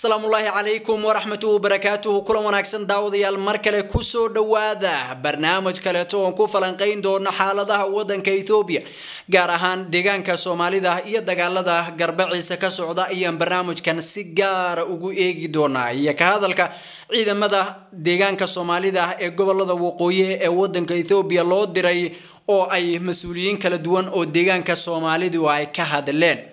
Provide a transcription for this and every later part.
Assalamualaikum warahmatullahi wabarakatuh. Kulan wanaagsan daawadayaal mar kale ku soo dhawaada barnaamij kale oo ku falanqayn doona xaaladaha waddanka Itoobiya gaar ahaan deegaanka Soomaalida iyo dagaalada garbaciisa ka socda ayaan barnaamijkan si gaar ugu eegi doonaa iyo ka hadalka ciidamada deegaanka Soomaalida ee gobolada waqooyi ee waddanka Itoobiya loo diray oo ay mas'uuliyiin kala duwan oo deegaanka Soomaalidu ay ka hadleen.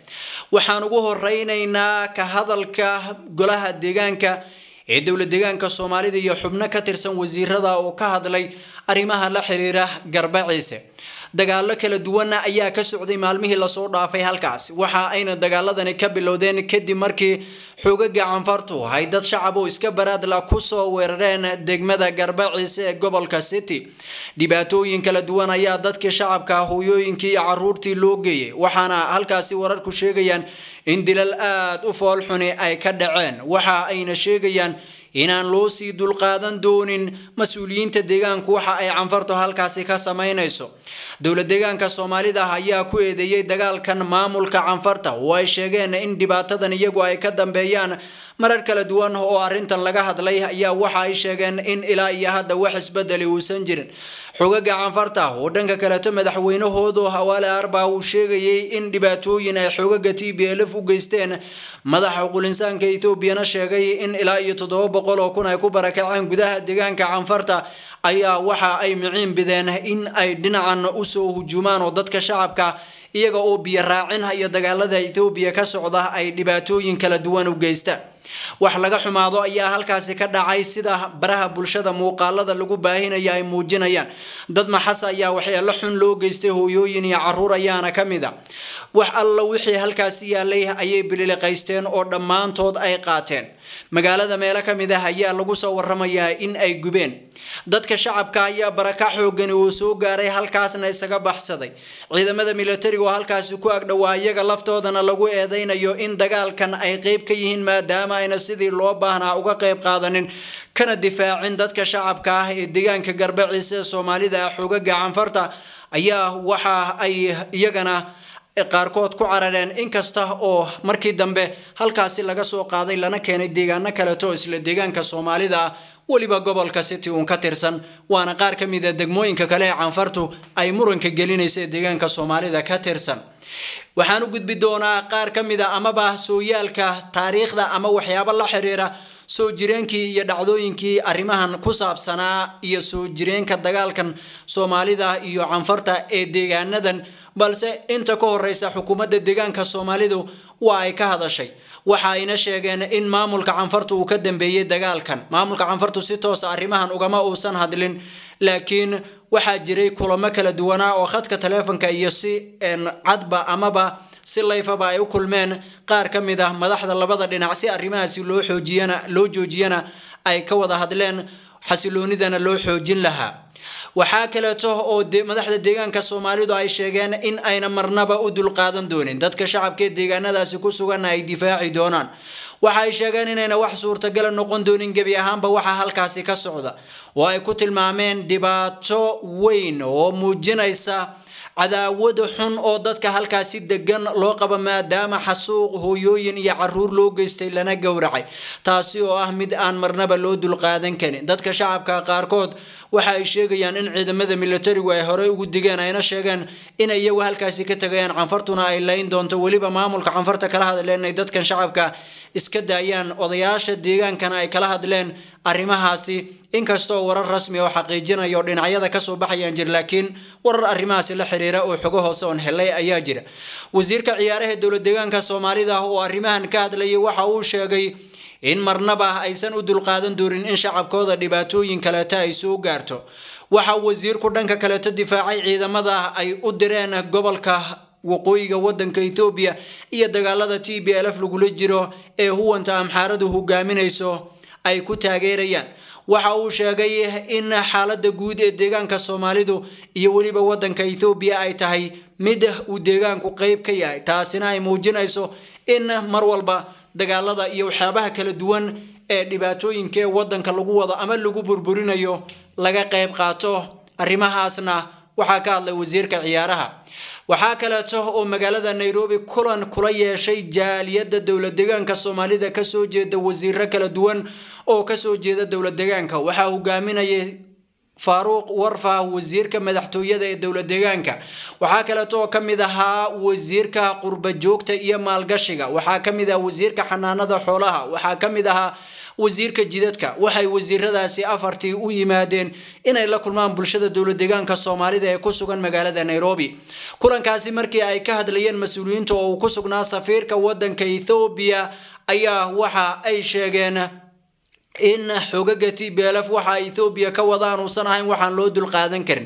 Waxaan ugu horeynaynaa ka hadalka golaha deegaanka ee dawladda deegaanka Soomaalida iyo xubno ka tirsan wasiirada oo ka hadlay arrimaha la xiriira garbaciise. Dagaallo kala duwan ayaa ka socday maalmihii la soo dhaafay halkaas. Waxa ayna dagaaladani ka bilowdeen kadib markii xoogagga canfartu ay dad shacab oo iska baraad la ku soo weerareen degmada Garbaciise ee gobolka City. Dhibaatooyin kala duwan ayaa dadkii shacabka hooyooyinkii iyo carruurtii loo geeyay. Waxaana halkaasi wararku sheegayaan in dilal aad u fool xun ay ka dhaceen. Waxa ayna sheegayaan inaan loo sii dulqaadan doonin mas'uuliyiinta deegaanka waxa ay canfartu halkaasi ka sameynayso. Dawladda deegaanka Soomaalida ayaa ku eedeeyay dagaalkan maamulka canfarta oo ay sheegeen in dhibaatadan iyagu ay ka dambeeyaan marar kala duwan oo arrintan laga hadlay ayaa waxa ay sheegeen in ilaa iyo hadda wax isbedel uusan jirin. Xoogagga canfarta oo dhanka kale ta madaxweynahooda Hawaale Arba uu sheegay in dhibaatooyin ay xoogagga TPLF u geysteen. Madaxa qulinsaanka Itoobiyana sheegay in ilaa iyo 700,000 ay ku barakaceen gudaha deegaanka canfarta ayaa waxa ay miciin bideen in ay dhinacan u soo hujumaan oo dadka shacabka iyaga oo biya raacin haya dagaalada Itoobiya ka socda ay dhibaatooyin kala duwan u geystaan. Wax laga xumaado ayaa halkaasi ka dhacay sida baraha bulshada muuqaalada lagu baahinaya ay muujinayaan. Dad maxas ayaa waxay la xun loo geystay hooyooyin iyo carruur ayaana kamida. Wax alla wixii halkaasi yaalay ayay bilileqaysteen oo dhammaantood ay qaateen. magaalada meelo kamid ah ayaa lagu soo warramayaa in ay gubeen. dadka shacabka ayaa baraka xoogan oo soo gaaray halkaasna isaga baxsaday. ciidamada militariga halkaas ku ag dhawaa iyaga laftoodana lagu eedeynayo in dagaalkan ay qayb ka yihiin maadaama ayna sidii loo baahnaa uga qayb qaadanin kana difaacin dadka shacabka ah ee deegaanka Garbaciise Soomaalida xoogagga canfarta ayaa waxa ay iyagana qaarkood ku carareen inkasta oo markii dambe halkaasi laga soo qaaday lana keenay deegaano kale oo isla deegaanka Soomaalida waliba gobolka City oo ka tirsan waana qaar ka mid ah degmooyinka kale ee canfartu ay muranka gelinaysa deegaanka Soomaalida ka tirsan. Waxaan u gudbi doonaa qaar ka mid ah amaba sooyaalka taariikhda ama waxyaabo la xiriira soo jireenkii iyo dhacdooyinkii arrimahan ku saabsanaa iyo soo jireenka dagaalkan Soomaalida iyo canfarta ee deegaanadan balse inta ka horeysa xukuumadda deegaanka Soomaalidu waa ay ka hadashay. Waxa ayna sheegeen in maamulka canfartu uu ka dambeeyay dagaalkan. Maamulka canfartu si toos ah arrimahan ugama uusan hadlin laakiin waxa jiray kulamo kala duwan oo khadka teleefanka iyo si cadba amaba si layfaba ay u kulmeen qaar ka mid ah madaxda labada dhinac si arrimahaasi loo joojiyana ay ka wada hadleen xasiloonidana loo xoojin lahaa. Waxa kale oo madaxda deegaanka Soomaalidu ay sheegeen in ayna marnaba u dulqaadan doonin dadka shacabka deegaanadaasi ku sugan ay difaaci doonaan. Waxa ay sheegeen in ayna wax suurtagal noqon doonin gabi ahaanba waxa halkaasi ka socda. Waa ay ku tilmaameen dhibaato weyn oo muujinaysa cadaawad xun oo dadka halkaasi degan loo qaba maadaama xasuuq hooyooyin iyo carruur loo geystay lana gowracay taasi oo ah mid aan marnaba loo dulqaadan karin. dadka shacabka qaarkood waxa ay sheegayaan in ciidamada militariga ay hore ugu digeen ayna sheegeen in ay iyagu halkaasi ka tagayaan canfartuna ay layn doonto waliba maamulka canfarta kala hadleen ay dadkan shacabka iska daayaan odayaasha deegaankan ay kala hadleen arrimahaasi inkastoo warar rasmi oo xaqiijinayo dhinacyada ka soo baxayaan jir laakiin warar arrimahaasi la xiriira oo xogo hoose oo helay ayaa jira. Wasiirka ciyaaraha dawladda deegaanka Soomaalida oo arrimahan ka hadlayay waxa uu sheegay in marnaba aysan u dulqaadan doonin in shacabkooda dhibaatooyin kale ay soo gaarto. Waxa wasiirku dhanka kale ta difaacay ciidamada ay u direen gobolka waqooyiga waddanka Itoobiya iyo dagaalada TPLF lagu jiro ee huwanta amxaaradu hogaaminayso ay ku taageerayaan. waxa uu sheegay in xaaladda guud ee deegaanka Soomaalidu iyo waliba waddanka Itoobiya ay tahay mid uu deegaanku qayb ka yahay taasina ay muujinayso in mar walba dagaalada iyo waxyaabaha kala duwan ee dhibaatooyinka waddanka lagu wada ama lagu burburinayo laga qayb qaato. arrimahaasna waxa ka hadlay wasiirka ciyaaraha. waxaa kale oo magaalada Nairobi kulan kula yeeshay jaaliyada dawlad deegaanka Soomaalida ka soo jeeda wasiirro kala duwan oo ka soo jeeda dawlad deegaanka waxa hogaaminayay Faruq Warfa wasiirka madaxtooyada ee dawlad deegaanka waxa kale oo kamid ahaa wasiirka qurba joogta iyo maalgashiga waxa kamid ah wasiirka xanaanada xoolaha waxa kamid ah wasiirka jidadka waxay wasiiradaasi afartii u yimaadeen inay la kulmaan bulshada dawlad deegaanka Soomaalida ee ku sugan magaalada Nairobi kulankaasi markii ay ka hadlayeen mas'uuliyiinta oo ku sugnaa safiirka wadanka Ethiopia ayaa waxa ay sheegeen in xogaga TPLF waxa Ethiopia ka wadaan uusan ahayn waxaan loo dul qaadan karin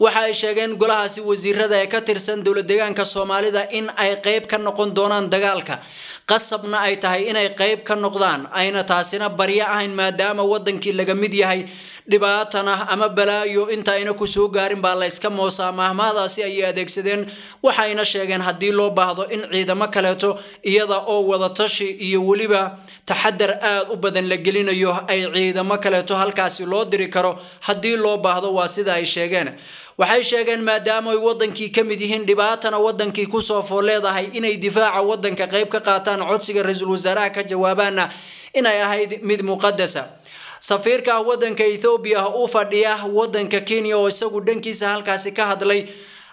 waxa ay sheegeen golahaasi wasiirada ee ka tirsan dawlad deegaanka Soomaalida in ay qayb ka noqon doonaan dagaalka qasabna ay tahay inay qayb ka noqdaan ayna taasina bariya ahayn maadaama wadankii laga mid yahay dhibaatana ama balaayo inta ayna ku soo gaarin baa la iska moosaamaahmaadaasi ay adeegsadeen waxayna sheegeen hadii loo baahdo in ciidamo kaleeto iyada oo wada tashi iyo waliba taxadar aad u badan la gelinayo ay ciidamo kaleeto halkaasii loo diri karo hadii loo baahdo waa sida ay sheegeen waxay sheegeen maadaama ay wadankii kamid yihiin dhibaatana wadankii ku soo fooleedahay inay difaaca wadanka qayb ka qaataan codsiga ra'iisul wasaaraha ka jawaabaana inay ahayd mid muqaddasa safiirka wadanka Ethiopia oo fadhiya wadanka Kenya oo isagu dhankiisa halkaasi ka hadlay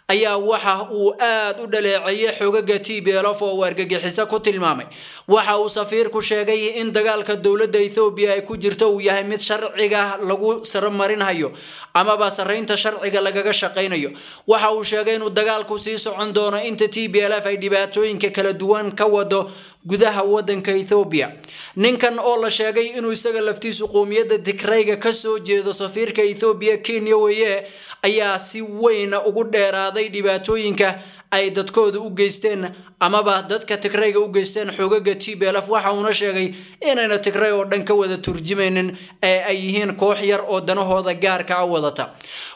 ayaa waxa uu aad u dhaleeceeyay xogaga TPLF oo wargagixiso ku tilmaamay waxa uu safiirku sheegay in dagaalka dawladda Ethiopia ay ku jirto uu yahay mid sharciiga lagu saramarinayo ama ba sareynta sharciiga lagaga shaqeynayo waxa uu sheegay in dagaalku sii socon doono inta TPLF ay dhibaatooyinka kala duwan ka wado gudaha wadanka Ethiopia ninkan oo la sheegay inuu isaga laftiisu qoomiyada dikrayga ka soo jeedo safiirka Ethiopia Kenya weeye ayaa si weyn ugu dheeraaday dhibaatooyinka ay dadkooda u geysteen ama ba dadka tikrayga u geysteen xogaga TPLF waxa uu sheegay inayna tikray oo dhan ka wada turjumaynin ee ay yihiin koox yar oo danahooda gaarka ah wadata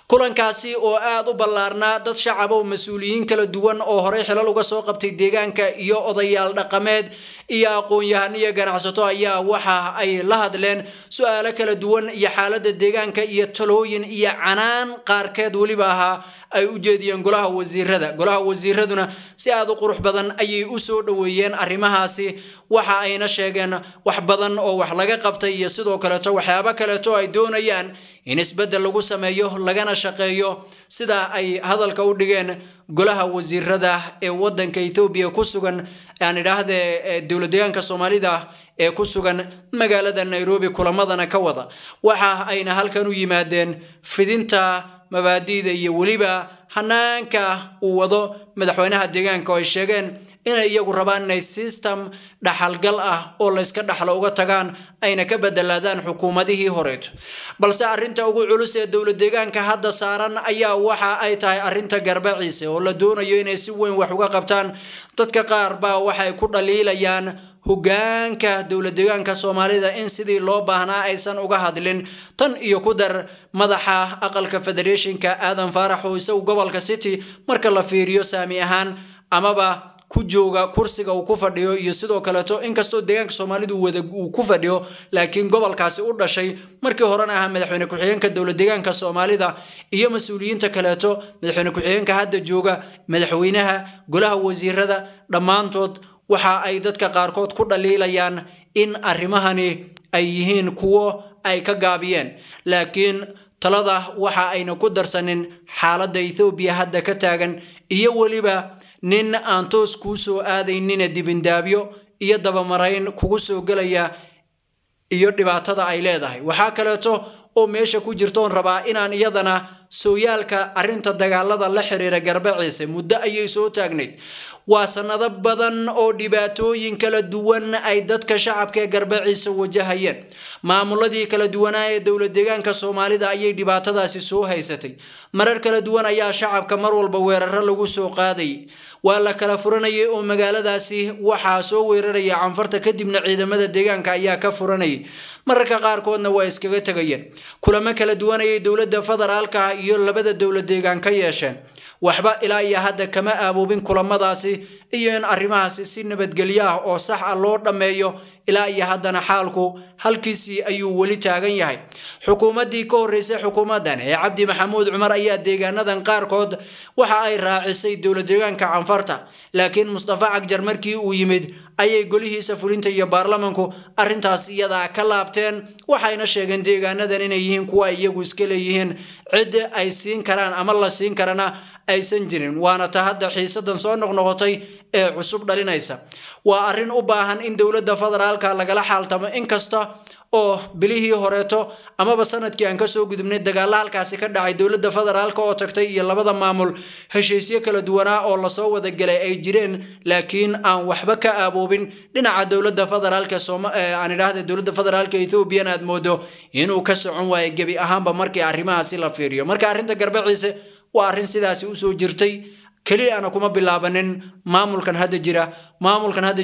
kulankaasi oo aad u ballaarnaa dad shacab oo mas'uuliyiin kala duwan oo hore xilal uga soo qabtay deegaanka iyo odayaal dhaqameed iyo aqoon-yahan iyo ganacsato ayaa waxa ay la hadleen su'aalo kala duwan iyo xaaladda deegaanka iyo talooyin iyo canaan qaarkeed waliba aha ay u jeediyeen golaha wasiirada golaha wasiiraduna si aad u qurux badan ayay u soo dhaweeyeen arrimahaasi waxa ayna sheegeen wax badan oo wax laga qabtay iyo sidoo kale waxyaabo kale oo ay doonayaan in isbedel lagu sameeyo lagana shaqeeyo sida ay hadalka u dhigeen golaha wasiirada ee wadanka Ethiopia ku sugan aan idhaahde dawlad deegaanka Soomaalida ee ku sugan magaalada Nairobi kulamadana ka wada waxa ayna halkan u yimaadeen fidinta mabaadiida iyo waliba hanaanka uu wado madaxweynaha deegaanka oo ay sheegeen inay iyagu rabaan inay system dhaxalgal ah oo la iska dhaxlo uga tagaan ayna ka bedelaadaan xukuumadihii horeed balse arrinta ugu culus ee dawlad deegaanka hadda saaran ayaa waxa ay tahay arrinta garbaciisa oo la doonayo inay si weyn wax uga qabtaan dadka qaar baa waxay ku dhaliilayaan hogaanka dawlad deegaanka Soomaalida in sidii loo baahnaa aysan uga hadlin tan iyo ku dar madaxa aqalka federationka Aadan Faarax oo isagu gobolka City marka la fiiriyo saami ahaan amaba ku jooga kursiga uu ku fadhiyo iyo sidoo kale to inkastoo deegaanka Soomaalidu wada uu ku fadhiyo laakiin gobolkaasi u dhashay markii horena ah madaxweyne ku xigeenka dawlad deegaanka Soomaalida iyo mas'uuliyiinta kale to madaxweyne ku xigeenka hadda jooga madaxweynaha golaha wasiirada dhamaantood waxa ay dadka qaarkood ku dhaliilayaan in arrimahani ay yihiin kuwo ay ka gaabiyeen laakiin talada waxa ayna ku darsanin xaaladda Ethiopia hadda ka taagan iyo waliba nin aan toos ku soo aadaynin dibindaabyo iyo dabamarayn kugu soo galaya iyo dhibaatada ay leedahay waxa kale oo meesha ku jirtoon rabaa inaan iyadana sooyaalka arrinta dagaalada la xiriira garbaciisa muddo ayay soo taagnayd waa sanado badan oo dhibaatooyin kala duwan ay dadka shacabka garbaciisa wajahayeen maamuladii kala duwanaa ee dawlad deegaanka Soomaalida ayay dhibaatadaasi soo haysatay marar kala duwan ayaa shacabka mar walba weeraro lagu soo qaaday waa la kala furanayay oo magaaladaasi waxa soo weeraray anfarta kadibna ciidamada deegaanka ayaa ka furanay mararka qaarkoodna way iskaga tagayeen kulamo kala duwan ay dawladda federaalka iyo labada dawlad deegaanka yeesheen waxba ilaa hadda kama aabubin kulamadaasi iyo in arrimahaasi si nabadgelyo ah oo sax ah loo dhameeyo ilaa iyo haddana xaalku halkiisii ayuu wali taagan yahay xukuumadii ka horeysay xukuumadan ee Cabdi Maxamuud Cumar ayaa deegaanadan qaarkood waxa ay raacisay dawlad deegaanka Canfarta laakiin Mustafa Cagjar markii uu yimid ayay golihiisa fulinta iyo baarlamaanku arintaas iyada ka laabteen waxayna sheegeen deegaanadan inay yihiin kuwa iyagu iska leeyihiin cid ay siin karaan ama la siin karana aysan jirin waana ta hadda xiisadan soo noqnoqotay ee cusub dhalinaysa waa arin u baahan in dawladda federaalka laga la xaaltamo inkasta oo bilihii horeeto amaba sanadkii aan ka soo gudubnay dagaal halkaasii ka dhacay dawladda federaalka oo tagtay iyo labada maamul heshiisyo kala duwan oo la soo wada galay ay jireen laakiin aan waxba ka aboobin dhinaca dawladda federaalka Soomaaliya aan idhaahday dawladda federaalka Itoobiya aad moodo inuu ka socon waayay gabi ahaanba markii arrimahaasi la fiiriyo marka arrinta garbaciise waa arrin sidaasi u soo jirtay kaliya ana kuma bilaabanin maamulkan hadda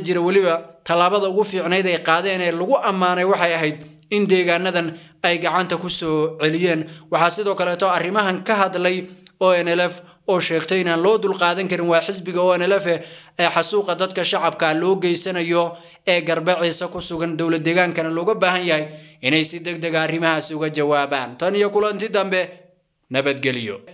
jira waliba talaabada ugu fiicnayd ay qaadeen ee lagu amaanay waxay ahayd in deegaanadan ay gacanta ku soo celiyeen waxa sidoo kale to arrimahan ka hadlay ONLF oo sheegtay inaan loo dul qaadan karin waa xisbiga ONLF ee xasuuqa dadka shacabka loo geysanayo ee garbaciisa ku sugan dawlad deegaankana looga baahan yahay inay si degdeg ah arrimahaas uga jawaabaan tan iyo kulanti dambe nabadgeliyo